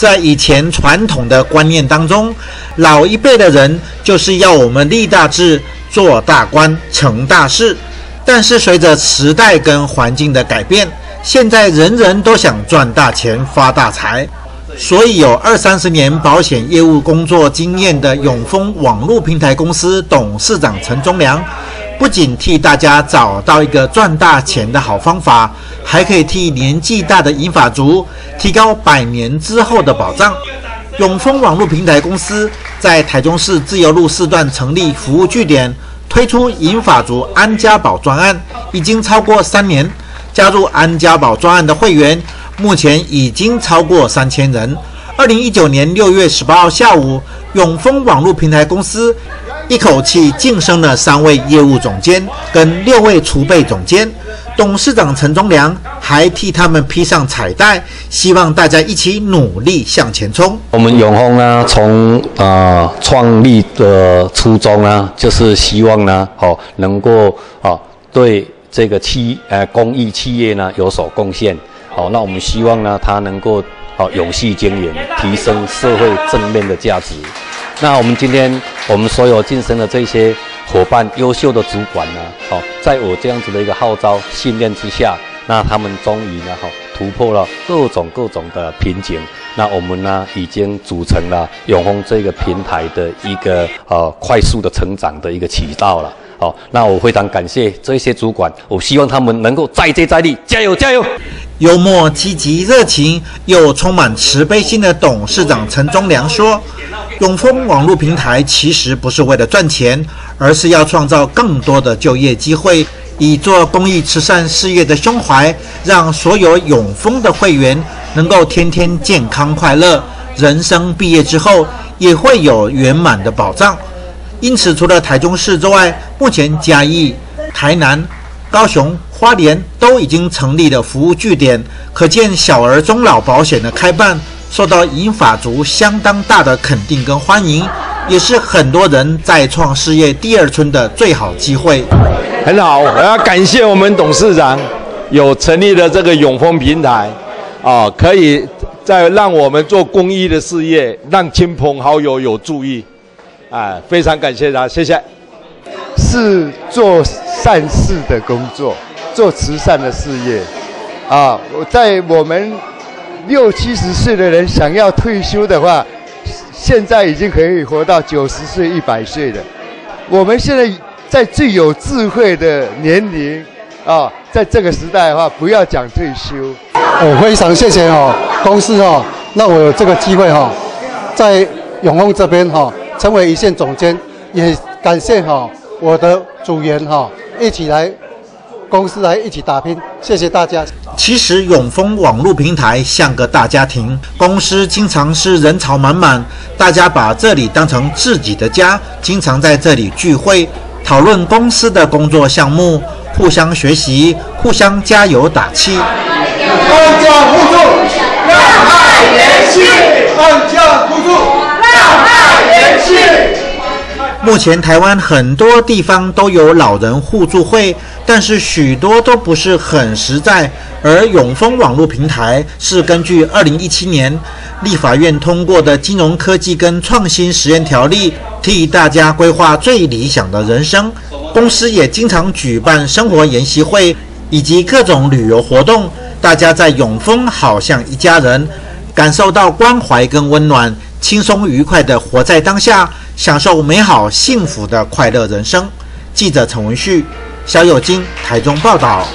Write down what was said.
在以前传统的观念当中，老一辈的人就是要我们立大志、做大官、成大事。但是随着时代跟环境的改变，现在人人都想赚大钱、发大财，所以有20-30年保险业务工作经验的永丰网络平台公司董事长陈忠良，不仅替大家找到一个赚大钱的好方法，还可以替年纪大的银发族提高100年之后的保障。永丰网络平台公司在台中市自由路4段成立服务据点，推出银发族安家保专案，已经超过3年。加入安家保专案的会员，目前已经超过3000人。2019年6月18号下午，永丰网络平台公司一口气晋升了3位业务总监跟6位储备总监，董事长陈忠良还替他们披上彩带，希望大家一起努力向前冲。我们永丰呢，从创立的初衷呢，就是希望呢，能够对这个公益企业呢有所贡献。那我们希望呢，它能够永续经营，提升社会正面的价值。那我们今天所有晋升的这些伙伴，优秀的主管呢，在我这样子的一个号召信念之下，那他们终于呢，突破了各种的瓶颈。那我们呢，已经组成了永丰这个平台的一个快速的成长的一个渠道了。那我非常感谢这些主管，我希望他们能够再接再厉，加油加油！幽默、积极、热情又充满慈悲心的董事长陈忠良说，永丰网络平台其实不是为了赚钱，而是要创造更多的就业机会，以做公益慈善事业的胸怀，让所有永丰的会员能够天天健康快乐，人生毕业之后也会有圆满的保障。因此，除了台中市之外，目前嘉义、台南、高雄、花莲都已经成立了服务据点，可见小儿中老保险的开办受到银发族相当大的肯定跟欢迎，也是很多人再创事业第二春的最好机会。很好，我要感谢我们董事长有成立了这个永丰平台，可以再让我们做公益的事业，让亲朋好友有注意，非常感谢他，谢谢。是做善事的工作，做慈善的事业，在我们60-70岁的人想要退休的话，现在已经可以活到90岁、100岁了。我们现在在最有智慧的年龄，在这个时代的话，不要讲退休。我非常谢谢公司让我有这个机会在永丰这边成为1线总监，也感谢我的组员一起来公司来一起打拼，谢谢大家。其实永丰网络平台像个大家庭，公司经常是人潮满满，大家把这里当成自己的家，经常在这里聚会讨论公司的工作项目，互相学习，互相加油打气。按家互助，让爱延续；按家互助，让爱延续。目前台湾很多地方都有老人互助会，但是许多都不是很实在。而永丰网络平台是根据2017年立法院通过的金融科技跟创新实验条例，替大家规划最理想的人生。公司也经常举办生活研习会以及各种旅游活动，大家在永丰好像一家人，感受到关怀跟温暖，轻松愉快地活在当下，享受美好幸福的快乐人生。记者陈文旭、萧友金，台中报道。